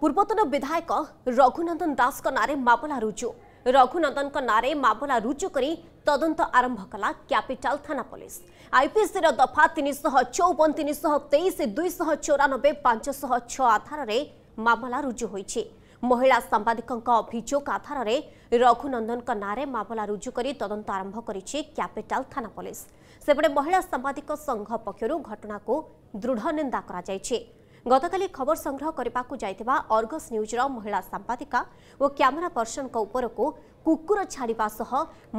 पूर्वतन विधायक रघुनंदन दास नारे मामला रुजु। रघुनंदन नारे मामला रुजु कर तदंत आरंभ कला कैपिटाल थाना पुलिस। आईपीसी दफा 354 323 294 506 आधार मामला रुजु होईछि। महिला सांबादिकक अभियोग आधार रघुनंदन नारे मामला रुजु कर तदंत आरंभ करिछि कैपिटाल थाना पुलिस। सेपटे महिला सांबादिक संघ पक्षरु घटना को दृढ़ निंदा करा जायछि। गतकाली खबर संग्रह करबाकू जायतिबा अर्गस न्यूज महिला सांबादिका और कैमेरा पर्सन उपर को कुकुर छाड़िबा सह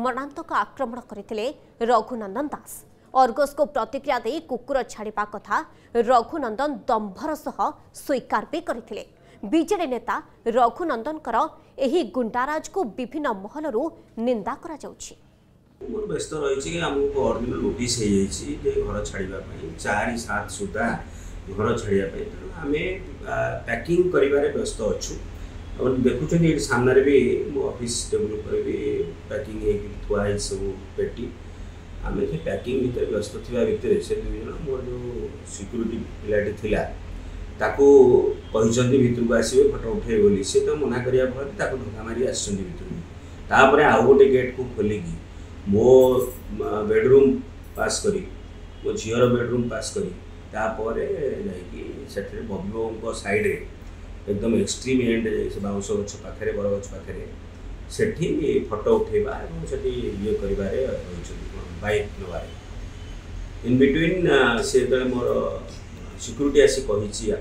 मरणांतक आक्रमण करथिले रघुनंदन दास। अर्गस को प्रतिक्रिया दे कुकुर छाड़िबा कथा रघुनंदन दंभर सह स्वीकार भी करथिले। बीजेडी नेता रघुनंदन कर एही गुंडाराज को विभिन्न महलरु निंदा करा जाउछि। मोर व्यस्त रहिछि कि हमहु को अर्दिन नोटिस हे जाइछि जे घर छाड़िबा पई 4-7 सुदा घर छाड़ापी तेणु आम पैकिंग करें व्यस्त अच्छू। देखुं सामने भी मो ऑफिस टेबुल पर भी पैकिंग थुआई सब पेटी आम से पैकिंग भितर व्यस्त थी भितर से दुईज मोर जो सिक्यूरीटी पिलाटी थिला ताकू कहते भितर को आसवे फटो उठे बोली सी तो मना करने फल धक्का मारी आसपर आउ गोटे गेट को खोलिकी मो बेडरूम पास करी मो झीर बेडरूम पास करी तापर जाकि बब्लू सैड्रे एकदम एक्सट्रीम एंड से बाउंस गछ पाखे बरगछ पाखे से फटो उठेबा ये करें बैक नबार इन बिटवीन से जो मोर सिक्यूरीटी आसी कही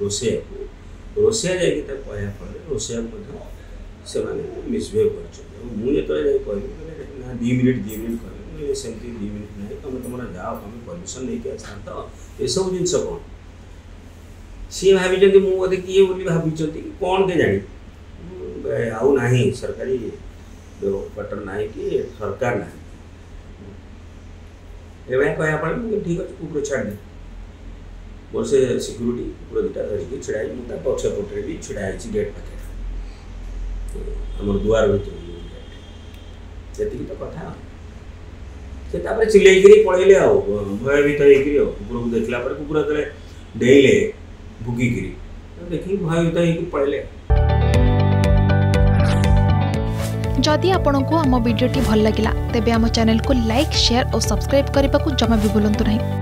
रोसे रोसिया जा कहला फल रोसिया से मिसबिहेव कर मुझे कहना 2 मिनिट सेमती 2 मिनिट ना तुम तुम जाओ तुम परमिशन लेके तो ये सब जिन कौन सी भाई मुझे किए बोली भाई कौन के जानी आउ ना सरकारी क्वार्टर ना कि सरकार ना ये कहना पड़े ठीक अच्छे कुकुर छाड़े मोर से सिक्यूरीटी कुकुर दुटा धरिकी छिड़ाई मुझे पक्ष पटे भी छिड़ाई गेट पाखे आम दुआर भर जी तो कथा से चिल्लैक पलैले आउ भयभीत हो कुकुर को देखला पर कुकुर तले डेले भुगिकी देखिए भयभीत हो पलैले। जदि आपण को आम वीडियो भल लगा तेब आम चैनल को लाइक शेयर और सब्सक्राइब करने को जमा भी भूलु नहीं।